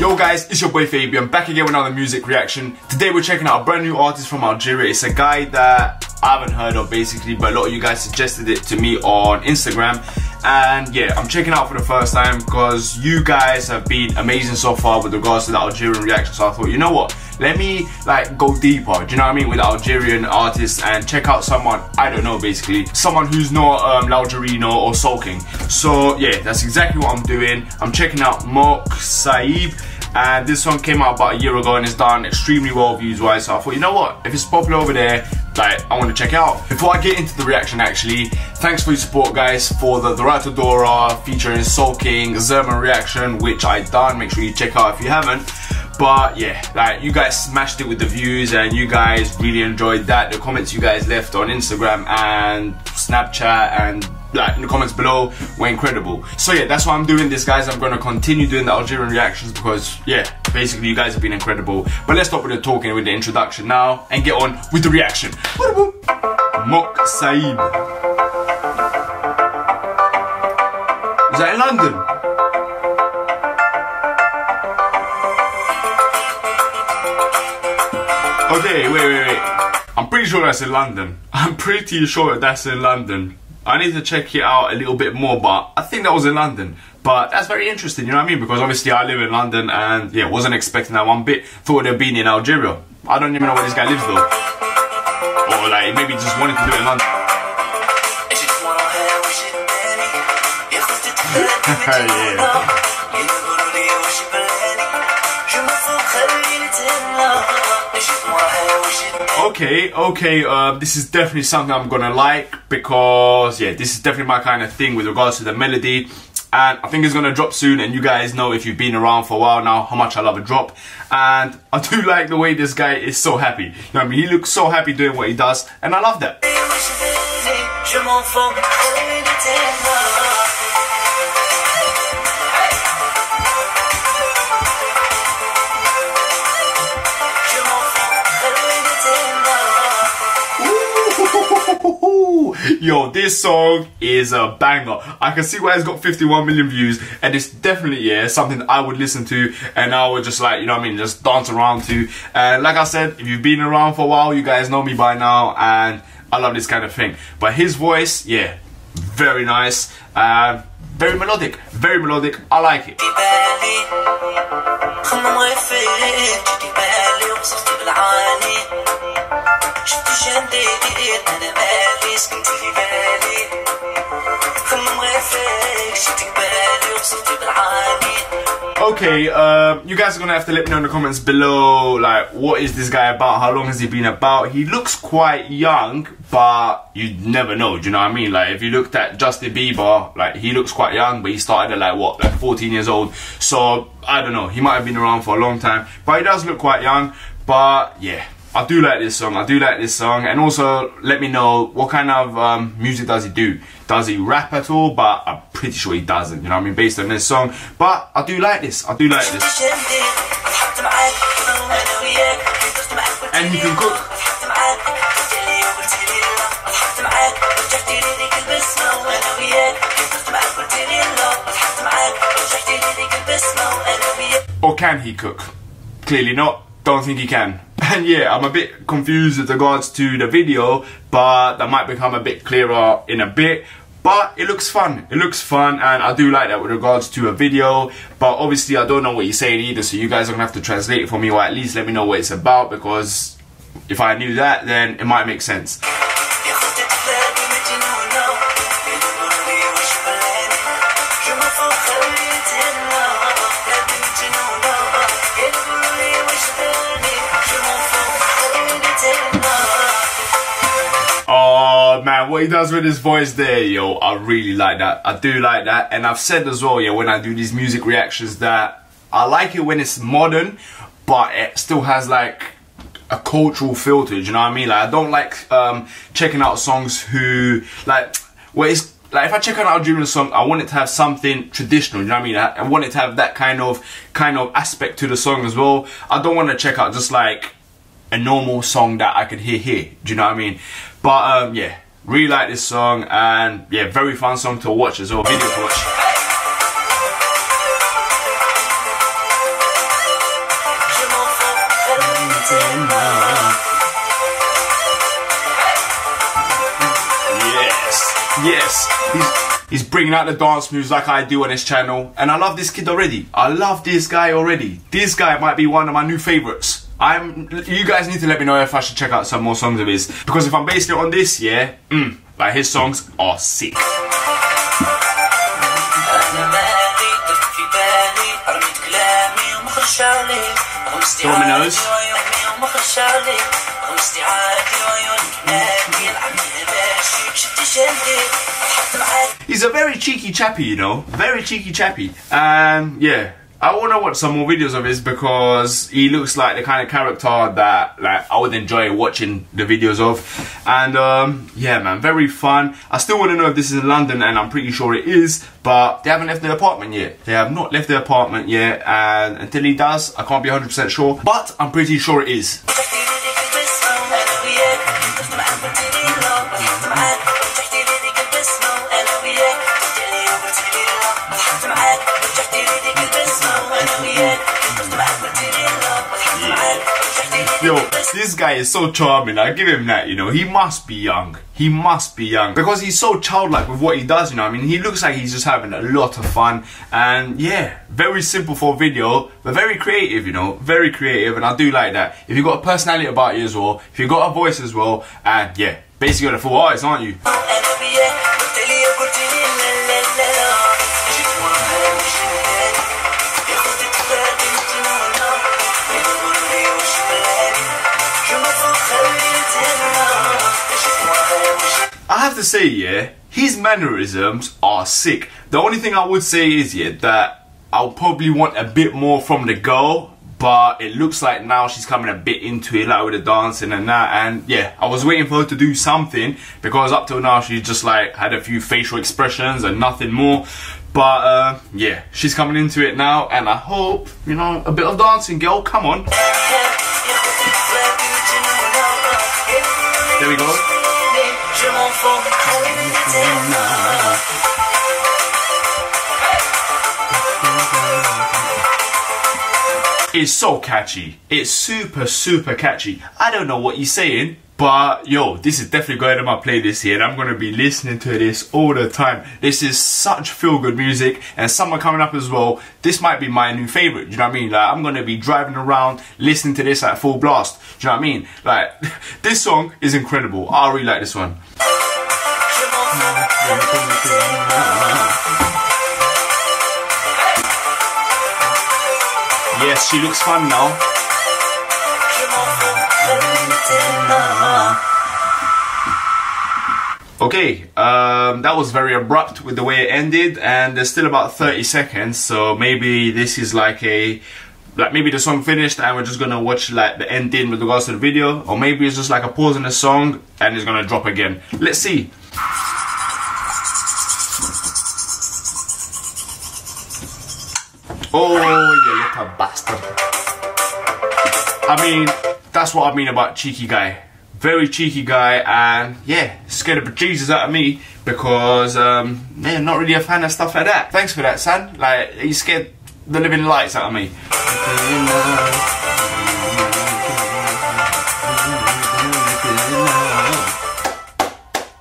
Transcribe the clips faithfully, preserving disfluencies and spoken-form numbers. Yo guys, it's your boy Fabian, back again with another music reaction. Today we're checking out a brand new artist from Algeria. It's a guy that I haven't heard of basically, but a lot of you guys suggested it to me on Instagram. And yeah, I'm checking out for the first time because you guys have been amazing so far with regards to the Algerian reaction. So I thought, you know what, let me like go deeper, do you know what I mean, with Algerian artists and check out someone, I don't know, basically someone who's not um, L'Algerino or Soolking. So yeah, that's exactly what I'm doing. I'm checking out Mok Saib, and this song came out about a year ago and it's done extremely well views wise. So I thought, you know what, if it's popular over there, like, I want to check it out. Before I get into the reaction, actually, thanks for your support, guys, for the, the Ratadora featuring Soolking Zerman reaction, which I done. Make sure you check out if you haven't. But yeah, like, you guys smashed it with the views, and you guys really enjoyed that. The comments you guys left on Instagram and Snapchat and like in the comments below were incredible. So yeah, that's why I'm doing this, guys. I'm going to continue doing the Algerian reactions because yeah, basically you guys have been incredible. But let's stop with the talking, with the introduction now, and get on with the reaction. Mok Saib. Is that in London? Okay, wait, wait, wait. I'm pretty sure that's in London. I'm pretty sure that's in London. I need to check it out a little bit more, but I think that was in London. But that's very interesting, you know what I mean? Because obviously I live in London and yeah, wasn't expecting that one bit. Thought it had been in Algeria. I don't even know where this guy lives though. Or like maybe just wanted to do it in London. Yeah. Okay, okay, uh, this is definitely something I'm gonna like because, yeah, this is definitely my kind of thing with regards to the melody. And I think it's gonna drop soon, and you guys know, if you've been around for a while now, how much I love a drop. And I do like the way this guy is so happy. You know what I mean? He looks so happy doing what he does, and I love that. Yo, this song is a banger. I can see why it's got fifty-one million views, and it's definitely, yeah, something I would listen to, and I would just like, you know what I mean, just dance around to. And like I said, if you've been around for a while, you guys know me by now, and I love this kind of thing. But his voice, yeah, very nice, uh, very melodic, very melodic, I like it. Okay, uh, you guys are gonna have to let me know in the comments below, like, what is this guy about? How long has he been about? He looks quite young, but you never know, do you know what I mean? Like, if you looked at Justin Bieber, like, he looks quite young, but he started at, like, what, like, fourteen years old. So, I don't know, he might have been around for a long time, but he does look quite young. But, yeah, I do like this song, I do like this song. And also, let me know, what kind of um, music does he do? Does he rap at all? But I'm pretty sure he doesn't, you know what I mean, based on this song. But I do like this, I do like this. And he can cook. Or can he cook? Clearly not, don't think he can. And yeah, I'm a bit confused with regards to the video, but that might become a bit clearer in a bit. But it looks fun, it looks fun, and I do like that with regards to a video. But obviously I don't know what he's saying either, so you guys are gonna have to translate it for me, or at least let me know what it's about, because if I knew that, then it might make sense. Man, what he does with his voice there, yo, I really like that. I do like that. And I've said as well, yeah, when I do these music reactions, that I like it when it's modern, but it still has like a cultural filter, do you know what I mean? Like, I don't like um, checking out songs who, like, well, it's like, if I check out an Algerian song, I want it to have something traditional, you know what I mean? I, I want it to have that kind of, kind of aspect to the song as well. I don't want to check out just like a normal song that I could hear here. Do you know what I mean? But um, yeah, really like this song, and yeah, very fun song to watch as well. Video to watch. Yes, he's, he's bringing out the dance moves like I do on this channel, and I love this kid already. I love this guy already. This guy might be one of my new favourites. I'm. You guys need to let me know if I should check out some more songs of his, because if I'm basing it on this, yeah, mm, like his songs are sick. Dominoes. He's a very cheeky chappy, you know, very cheeky chappy. Um, yeah, I want to watch some more videos of his, because he looks like the kind of character that like I would enjoy watching the videos of. And um, yeah, man, very fun. I still want to know if this is in London, and I'm pretty sure it is, but they haven't left their apartment yet. They have not left their apartment yet, and until he does, I can't be one hundred percent sure, but I'm pretty sure it is. Yo, this guy is so charming, I give him that, you know. He must be young. He must be young, because he's so childlike with what he does, you know. I mean, he looks like he's just having a lot of fun. And yeah, very simple for a video, but very creative, you know. Very creative, and I do like that. If you've got a personality about you as well, if you've got a voice as well, and yeah, basically you're the full artist, aren't you? I have to say, yeah, his mannerisms are sick. The only thing I would say is, yeah, that I'll probably want a bit more from the girl, but it looks like now she's coming a bit into it, like with the dancing and that, and yeah, I was waiting for her to do something, because up till now she's just like had a few facial expressions and nothing more. But uh, yeah, she's coming into it now, and I hope, you know, a bit of dancing, girl, come on. There we go. It's so catchy. It's super, super catchy. I don't know what he's saying, but yo, this is definitely going to my playlist here, and I'm going to be listening to this all the time. This is such feel-good music, and summer coming up as well. This might be my new favourite, do you know what I mean? Like, I'm going to be driving around, listening to this at full blast, do you know what I mean? Like, this song is incredible. I really like this one. Yes, she looks fun now. Okay, um, that was very abrupt with the way it ended, and there's still about thirty seconds, so maybe this is like a Like maybe the song finished and we're just gonna watch like the ending with regards to the video, or maybe it's just like a pause in the song and it's gonna drop again. Let's see. Oh, you little bastard. I mean, that's what I mean about cheeky guy. Very cheeky guy, and yeah, scared the bejesus out of me, because um, yeah, not really a fan of stuff like that. Thanks for that, son. Like, he scared the living lights out of me.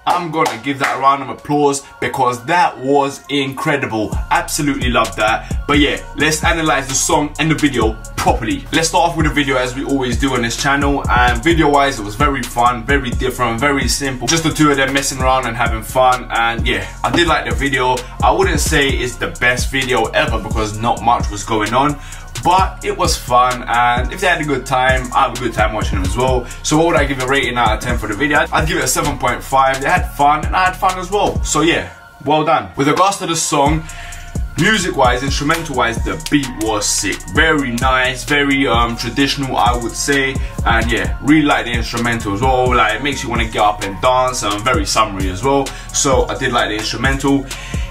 I'm gonna give that a round of applause, because that was incredible. Absolutely loved that. But yeah, let's analyze the song and the video properly. Let's start off with a video, as we always do on this channel, and video wise it was very fun, very different, very simple, just the two of them messing around and having fun. And yeah, I did like the video. I wouldn't say it's the best video ever, because not much was going on, but it was fun, and if they had a good time, I had a good time watching them as well. So what would I give a rating out of ten for the video? I'd give it a seven point five. They had fun, and I had fun as well, so yeah, well done. With regards to the song, music wise, instrumental wise, the beat was sick. Very nice, very um, traditional, I would say. And yeah, really like the instrumental as well. Like, it makes you want to get up and dance, and very summery as well. So I did like the instrumental.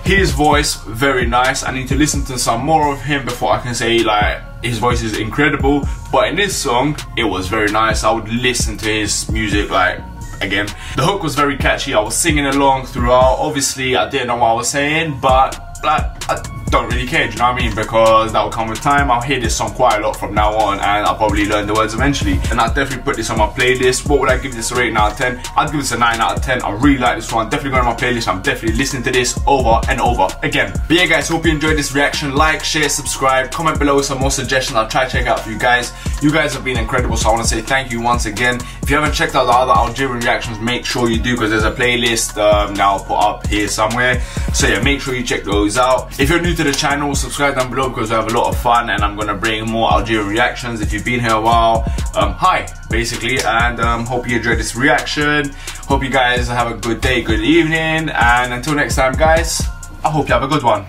His voice, very nice. I need to listen to some more of him before I can say, like, his voice is incredible, but in this song it was very nice. I would listen to his music like again. The hook was very catchy, I was singing along throughout. Obviously I didn't know what I was saying, but like I don't really care, do you know what I mean? Because that will come with time. I'll hear this song quite a lot from now on and I'll probably learn the words eventually, and I'll definitely put this on my playlist. What would I give this a rating out of ten? I'd give this a nine out of ten. I really like this one, definitely going on my playlist. I'm definitely listening to this over and over again. But yeah guys, hope you enjoyed this reaction. Like, share, subscribe, comment below with some more suggestions. I'll try to check out for you guys. You guys have been incredible, so I want to say thank you once again. If you haven't checked out the other Algerian reactions, make sure you do, because there's a playlist um, that I'll put up here somewhere. So yeah, make sure you check those out. If you're new to the channel, subscribe down below because we have a lot of fun and I'm gonna bring more Algerian reactions. If you've been here a while, um, hi basically, and um, hope you enjoyed this reaction. Hope you guys have a good day, good evening, and until next time guys, I hope you have a good one.